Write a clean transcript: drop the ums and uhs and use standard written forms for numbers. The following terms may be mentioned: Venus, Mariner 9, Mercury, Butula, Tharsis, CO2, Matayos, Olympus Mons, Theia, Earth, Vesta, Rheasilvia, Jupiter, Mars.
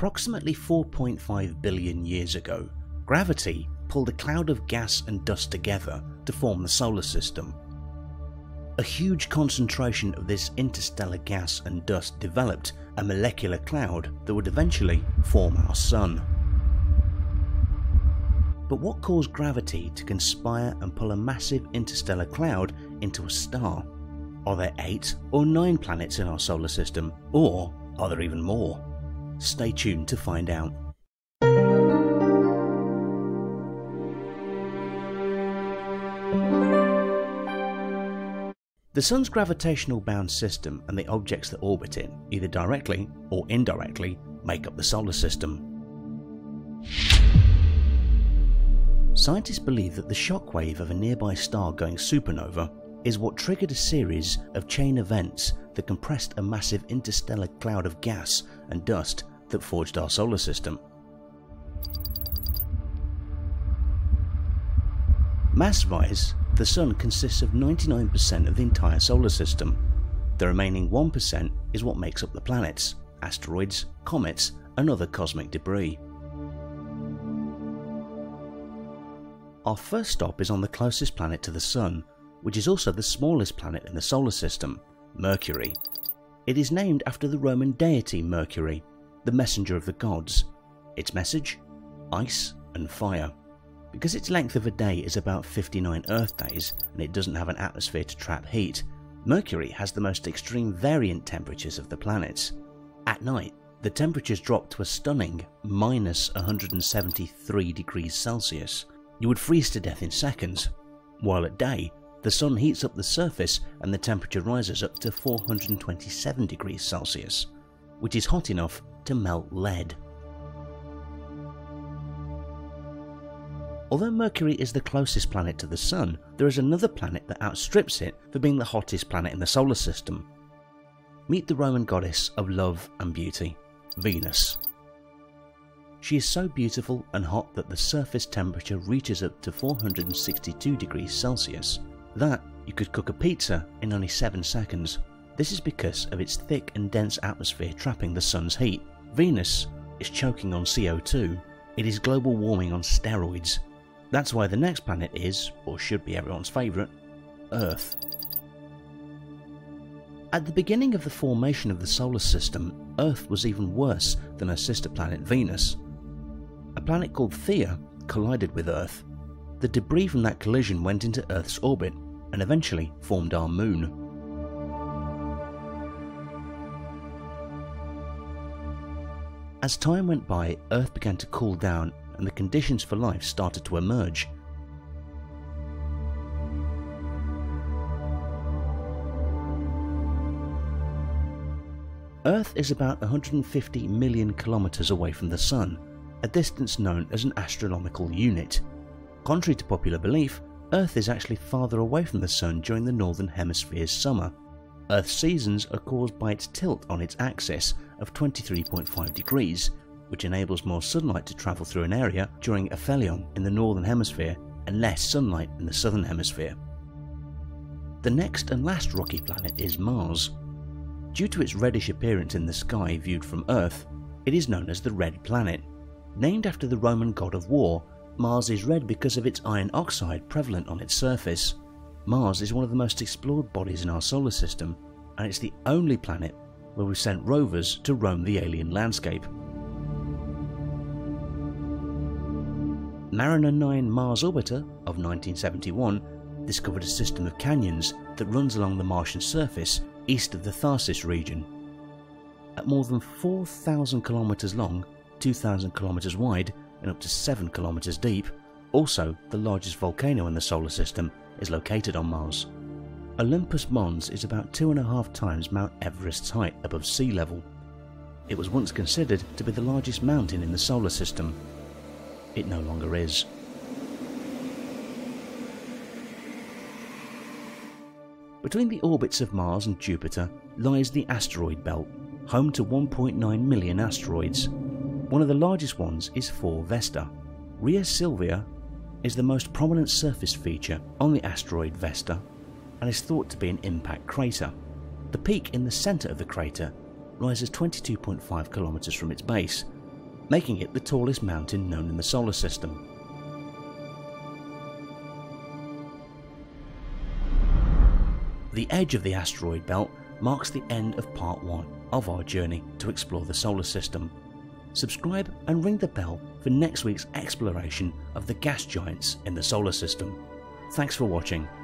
Approximately 4.5 billion years ago, gravity pulled a cloud of gas and dust together to form the solar system. A huge concentration of this interstellar gas and dust developed a molecular cloud that would eventually form our Sun. But what caused gravity to conspire and pull a massive interstellar cloud into a star? Are there 8 or 9 planets in our solar system, or are there even more? Stay tuned to find out. The Sun's gravitational bound system and the objects that orbit it, either directly or indirectly, make up the solar system. Scientists believe that the shockwave of a nearby star going supernova is what triggered a series of chain events that compressed a massive interstellar cloud of gas and dust that forged our solar system. Mass-wise, the Sun consists of 99% of the entire solar system. The remaining 1% is what makes up the planets, asteroids, comets, and other cosmic debris. Our first stop is on the closest planet to the Sun, which is also the smallest planet in the solar system, Mercury. It is named after the Roman deity Mercury, the messenger of the gods. Its message? Ice and fire. Because its length of a day is about 59 Earth days and it doesn't have an atmosphere to trap heat, Mercury has the most extreme variant temperatures of the planets. At night, the temperatures drop to a stunning -173°C. You would freeze to death in seconds. While at day, the Sun heats up the surface and the temperature rises up to 427°C, which is hot enough to melt lead. Although Mercury is the closest planet to the Sun, there is another planet that outstrips it for being the hottest planet in the solar system. Meet the Roman goddess of love and beauty, Venus. She is so beautiful and hot that the surface temperature reaches up to 462°C. That you could cook a pizza in only 7 seconds. This is because of its thick and dense atmosphere trapping the Sun's heat. Venus is choking on CO2. It is global warming on steroids. That's why the next planet is, or should be everyone's favourite, Earth. At the beginning of the formation of the solar system, Earth was even worse than her sister planet Venus. A planet called Theia collided with Earth. The debris from that collision went into Earth's orbit and eventually formed our Moon. As time went by, Earth began to cool down and the conditions for life started to emerge. Earth is about 150 million kilometers away from the Sun, a distance known as an astronomical unit. Contrary to popular belief, Earth is actually farther away from the Sun during the Northern Hemisphere's summer. Earth's seasons are caused by its tilt on its axis of 23.5 degrees, which enables more sunlight to travel through an area during aphelion in the Northern Hemisphere and less sunlight in the Southern Hemisphere. The next and last rocky planet is Mars. Due to its reddish appearance in the sky viewed from Earth, it is known as the Red Planet. Named after the Roman god of war, Mars is red because of its iron oxide prevalent on its surface. Mars is one of the most explored bodies in our solar system, and it's the only planet where we've sent rovers to roam the alien landscape. Mariner 9 Mars Orbiter of 1971 discovered a system of canyons that runs along the Martian surface east of the Tharsis region. At more than 4,000 kilometers long, 2,000 kilometers wide, and up to 7 kilometers deep, also the largest volcano in the solar system is located on Mars. Olympus Mons is about 2.5 times Mount Everest's height above sea level. It was once considered to be the largest mountain in the solar system. It no longer is. Between the orbits of Mars and Jupiter lies the asteroid belt, home to 1.9 million asteroids. One of the largest ones is 4 Vesta. Rheasilvia is the most prominent surface feature on the asteroid Vesta and is thought to be an impact crater. The peak in the centre of the crater rises 22.5 kilometers from its base making it the tallest mountain known in the solar system. The edge of the asteroid belt marks the end of part 1 of our journey to explore the solar system. Subscribe and ring the bell for next week's exploration of the gas giants in the solar system. Thanks for watching.